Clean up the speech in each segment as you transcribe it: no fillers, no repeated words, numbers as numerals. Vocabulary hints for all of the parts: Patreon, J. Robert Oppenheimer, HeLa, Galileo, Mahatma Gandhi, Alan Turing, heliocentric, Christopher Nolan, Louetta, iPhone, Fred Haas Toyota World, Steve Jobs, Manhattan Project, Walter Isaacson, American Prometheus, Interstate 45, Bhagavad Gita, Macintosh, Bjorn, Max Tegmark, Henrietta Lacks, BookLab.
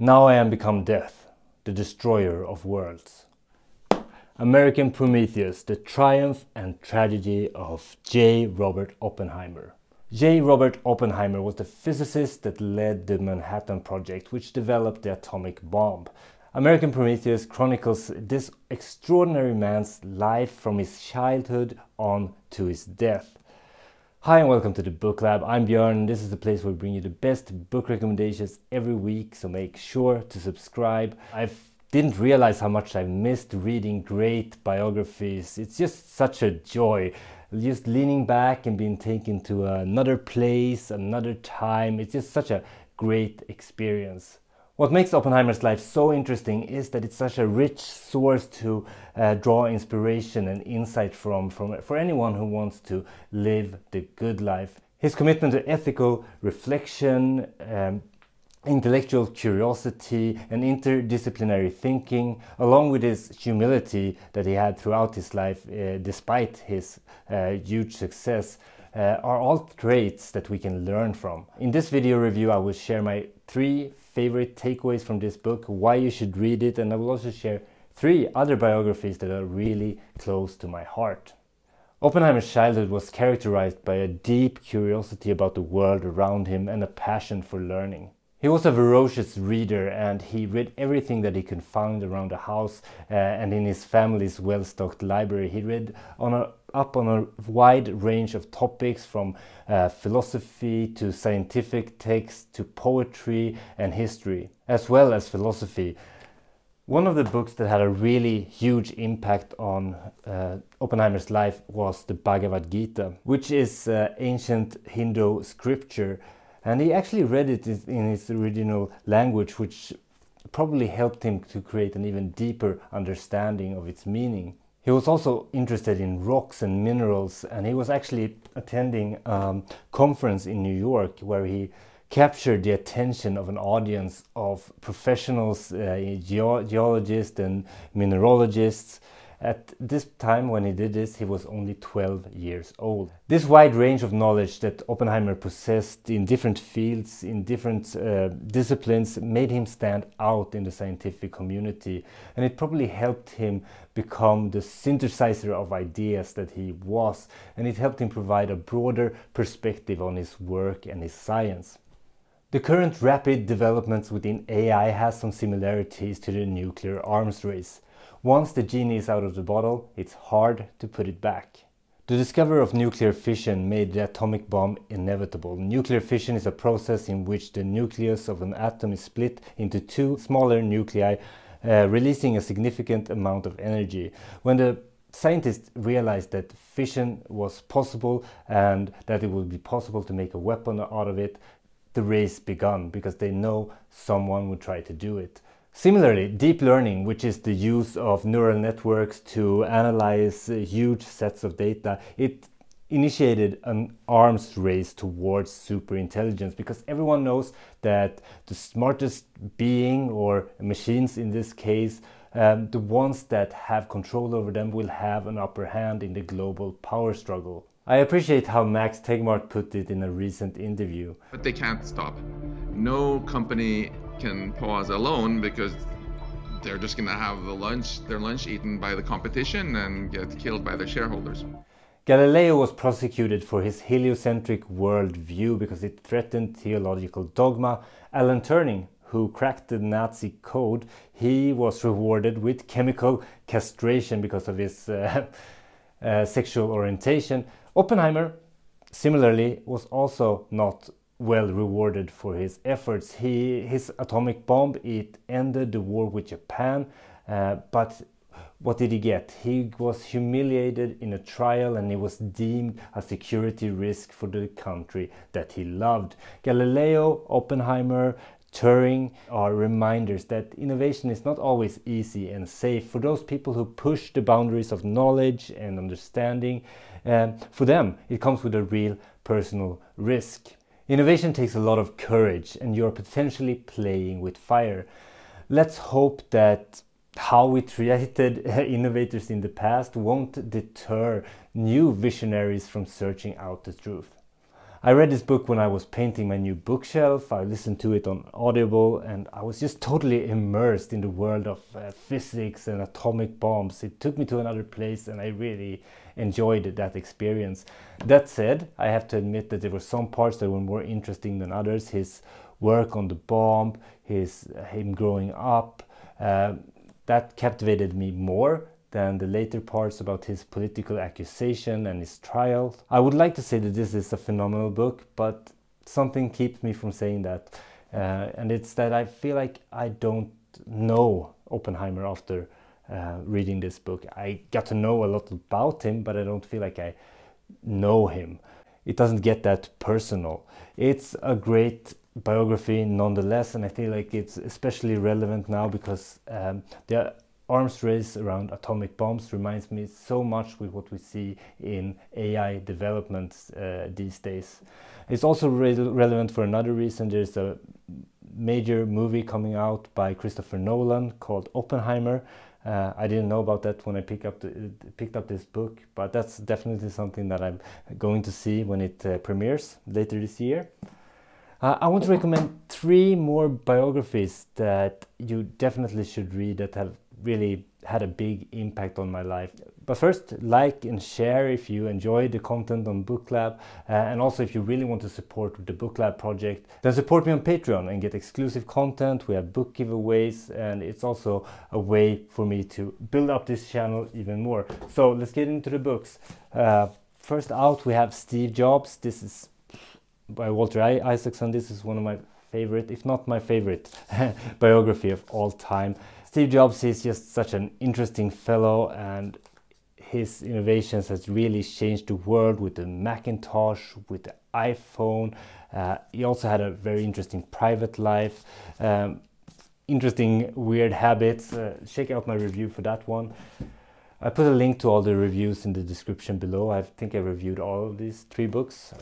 Now I am become death, the destroyer of worlds. American Prometheus, the triumph and tragedy of J. Robert Oppenheimer. J. Robert Oppenheimer was the physicist that led the Manhattan Project, which developed the atomic bomb. American Prometheus chronicles this extraordinary man's life from his childhood on to his death. Hi and welcome to the BookLab. I'm Bjorn, and this is the place where we bring you the best book recommendations every week, so make sure to subscribe. I didn't realize how much I missed reading great biographies. It's just such a joy. Just leaning back and being taken to another place, another time. It's just such a great experience. What makes Oppenheimer's life so interesting is that it's such a rich source to draw inspiration and insight from for anyone who wants to live the good life. His commitment to ethical reflection, intellectual curiosity and interdisciplinary thinking, along with his humility that he had throughout his life despite his huge success, are all traits that we can learn from. In this video review I will share my 3 favorite takeaways from this book, why you should read it, and I will also share 3 other biographies that are really close to my heart. Oppenheimer's childhood was characterized by a deep curiosity about the world around him and a passion for learning. He was a voracious reader and he read everything that he could find around the house and in his family's well-stocked library. He read up on a wide range of topics, from philosophy to scientific texts to poetry and history, as well as philosophy. One of the books that had a really huge impact on Oppenheimer's life was the Bhagavad Gita, which is ancient Hindu scripture. And he actually read it in his original language, which probably helped him to create an even deeper understanding of its meaning. He was also interested in rocks and minerals, and he was actually attending a conference in New York where he captured the attention of an audience of professionals, geologists and mineralogists. At this time when he did this, he was only 12 years old. This wide range of knowledge that Oppenheimer possessed in different fields, in different disciplines, made him stand out in the scientific community, and it probably helped him become the synthesizer of ideas that he was, and it helped him provide a broader perspective on his work and his science. The current rapid developments within AI has some similarities to the nuclear arms race. Once the genie is out of the bottle, it's hard to put it back. The discovery of nuclear fission made the atomic bomb inevitable. Nuclear fission is a process in which the nucleus of an atom is split into 2 smaller nuclei, releasing a significant amount of energy. When the scientists realized that fission was possible and that it would be possible to make a weapon out of it, the race began, because they know someone would try to do it. Similarly, deep learning, which is the use of neural networks to analyze huge sets of data, it initiated an arms race towards superintelligence, because everyone knows that the smartest being, or machines in this case, the ones that have control over them, will have an upper hand in the global power struggle. I appreciate how Max Tegmark put it in a recent interview. But they can't stop. No company can pause alone, because they're just gonna have their lunch eaten by the competition and get killed by their shareholders. Galileo was prosecuted for his heliocentric worldview because it threatened theological dogma. Alan Turing, who cracked the Nazi code, he was rewarded with chemical castration because of his sexual orientation. Oppenheimer, similarly, was also not well rewarded for his efforts. His atomic bomb, it ended the war with Japan, but what did he get? He was humiliated in a trial and he was deemed a security risk for the country that he loved. Galileo, Oppenheimer, Turing are reminders that innovation is not always easy and safe. For those people who push the boundaries of knowledge and understanding, for them it comes with a real personal risk. Innovation takes a lot of courage, and you're potentially playing with fire. Let's hope that how we treated innovators in the past won't deter new visionaries from searching out the truth. I read this book when I was painting my new bookshelf. I listened to it on Audible, and I was just totally immersed in the world of physics and atomic bombs. It took me to another place, and I really enjoyed that experience. That said, I have to admit that there were some parts that were more interesting than others. His work on the bomb, him growing up, that captivated me more than the later parts about his political accusation and his trial. I would like to say that this is a phenomenal book, but something keeps me from saying that. And it's that I feel like I don't know Oppenheimer after reading this book. I got to know a lot about him, but I don't feel like I know him. It doesn't get that personal. It's a great biography nonetheless, and I feel like it's especially relevant now because the arms race around atomic bombs reminds me so much with what we see in AI developments these days. It's also relevant for another reason. There's a major movie coming out by Christopher Nolan called Oppenheimer. I didn't know about that when I picked up this book, but that's definitely something that I'm going to see when it premieres later this year. I want to recommend 3 more biographies that you definitely should read that have really had a big impact on my life. But first, like and share if you enjoy the content on BookLab, and also if you really want to support the BookLab project, then support me on Patreon and get exclusive content. We have book giveaways, and it's also a way for me to build up this channel even more. So let's get into the books. First out, we have Steve Jobs. This is by Walter Isaacson. This is one of my favorite, if not my favorite, biography of all time. Steve Jobs is just such an interesting fellow, and his innovations has really changed the world with the Macintosh, with the iPhone. He also had a very interesting private life, interesting weird habits. Check out my review for that one. I put a link to all the reviews in the description below. I think I reviewed all of these 3 books.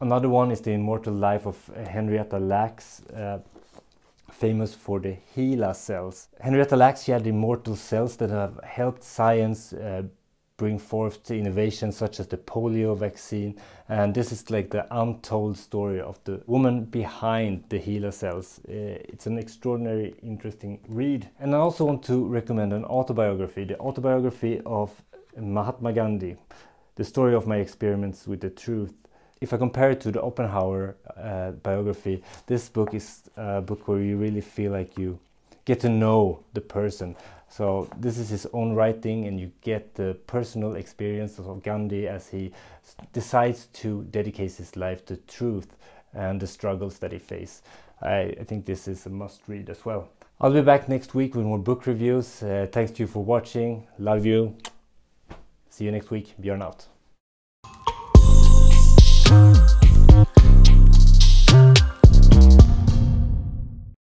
Another one is The Immortal Life of Henrietta Lacks, famous for the HeLa cells. Henrietta Lacks, she had immortal cells that have helped science bring forth innovations such as the polio vaccine. And this is like the untold story of the woman behind the HeLa cells. It's an extraordinary, interesting read. And I also want to recommend an autobiography, the autobiography of Mahatma Gandhi, the story of my experiments with the truth. If I compare it to the Oppenheimer biography, this book is a book where you really feel like you get to know the person. So this is his own writing, and you get the personal experience of Gandhi as he decides to dedicate his life to truth and the struggles that he faced. I think this is a must read as well. I'll be back next week with more book reviews. Thanks to you for watching. Love you. See you next week. Bjorn out.